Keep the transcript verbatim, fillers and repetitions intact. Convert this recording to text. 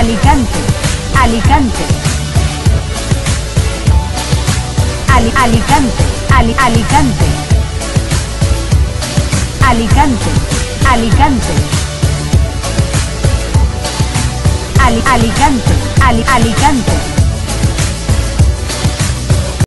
Alicante, Alicante, Ali, Alicante, Ali, Alicante, Alicante, Alicante, Ali, Alicante, Ali, Alicante.